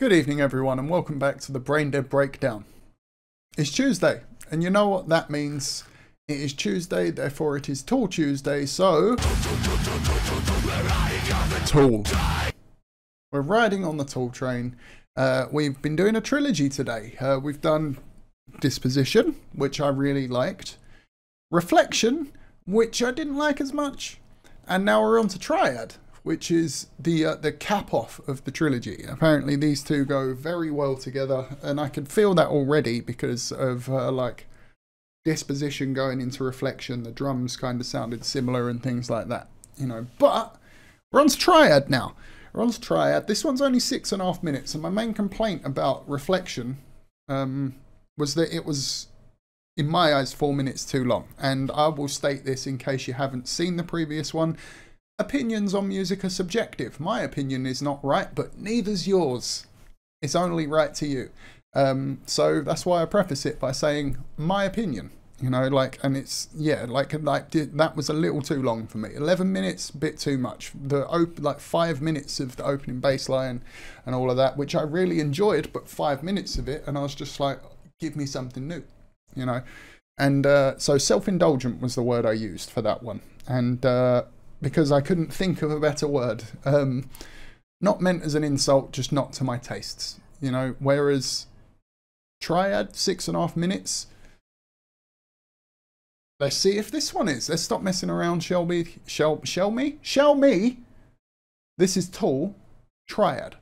Good evening everyone and welcome back to the Braindead Breakdown. It's Tuesday and you know what that means. It is Tuesday, therefore it is Tool Tuesday, so... Tool. We're riding on the Tool train. We've been doing a trilogy today. We've done Disposition, which I really liked. Reflection, which I didn't like as much. And now we're on to Triad, which is the cap off of the trilogy. Apparently these two go very well together, and I could feel that already because of like Disposition going into Reflection, the drums kind of sounded similar and things like that, you know. But we're on to Triad now. We're on to Triad. This one's only 6.5 minutes, and my main complaint about Reflection was that it was, in my eyes, 4 minutes too long. And I will state this in case you haven't seen the previous one. Opinions on music are subjective. My opinion is not right, but neither's yours. It's only right to you. So that's why I preface it by saying my opinion, you know, like, and it's, yeah, like that was a little too long for me. 11 minutes, a bit too much. Like 5 minutes of the opening bass line and all of that, which I really enjoyed, but 5 minutes of it, and I was just like, give me something new, you know? And so self-indulgent was the word I used for that one. And, because I couldn't think of a better word. Not meant as an insult, just not to my tastes, you know. Whereas Triad, 6.5 minutes. Let's see if this one is. Let's stop messing around, shall me. This is Tool, Triad.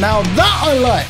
Now that I like!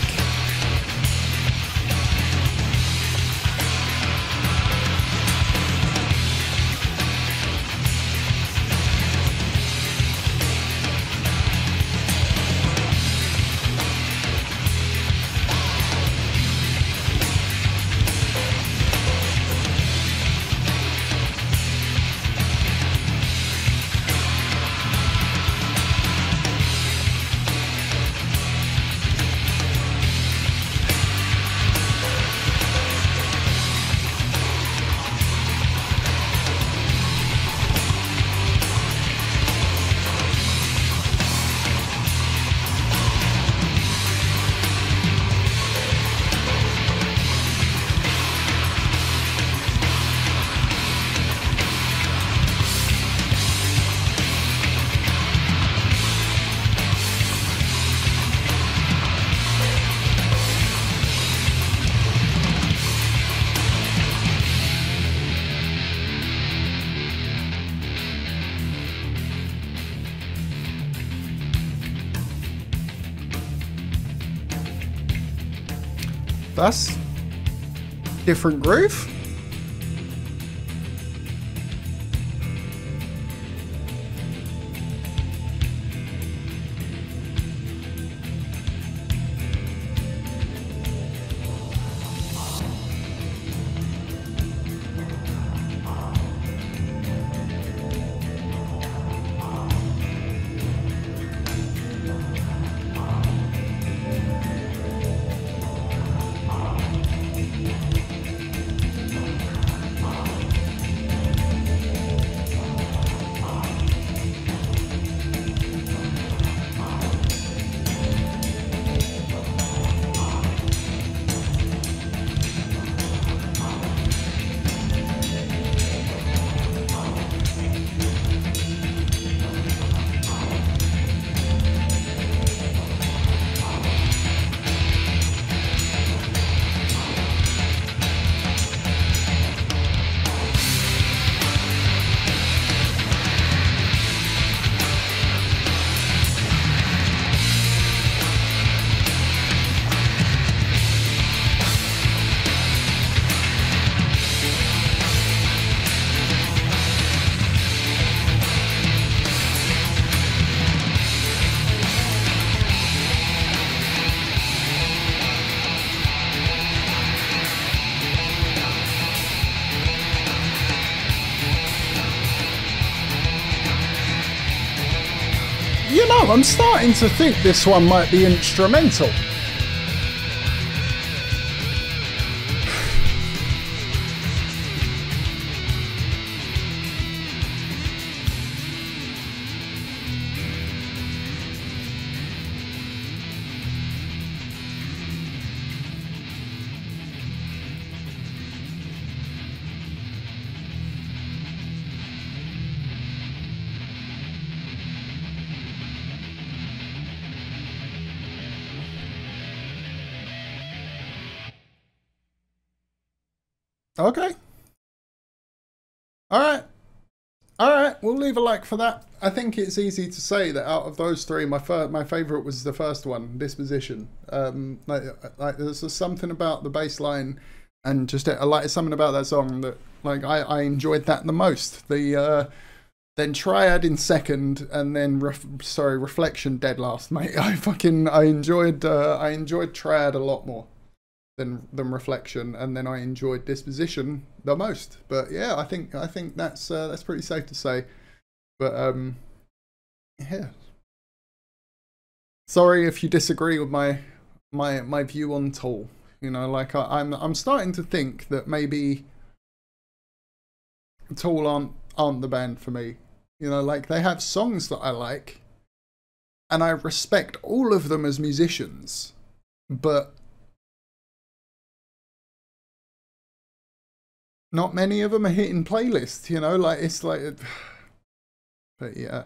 That's different groove. You know, I'm starting to think this one might be instrumental. Okay. All right. We'll leave a like for that. I think it's easy to say that out of those three, my favorite was the first one, Disposition. Like there's just something about the bass line, and just something about that song that I enjoyed that the most. The then Triad in second, and then Reflection dead last, mate. I enjoyed Triad a lot more than Reflection, and then I enjoyed Disposition the most. But yeah, I think that's pretty safe to say. But yeah, sorry if you disagree with my view on Tool. You know, like I'm starting to think that maybe Tool aren't the band for me. You know, like they have songs that I like, and I respect all of them as musicians, but not many of them are hitting playlists, you know, like it's like, but yeah.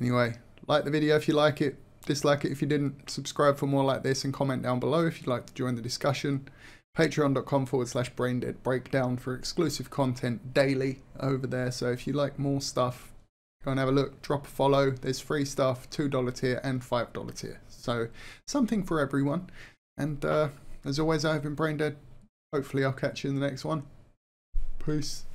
Anyway, like the video if you like it, dislike it if you didn't, subscribe for more like this, and comment down below if you'd like to join the discussion. Patreon.com/BraindeadBreakdown for exclusive content daily over there. So if you like more stuff, go and have a look, drop a follow. There's free stuff, $2 tier and $5 tier. So something for everyone. And as always, I've been Braindead. Hopefully I'll catch you in the next one. Peace.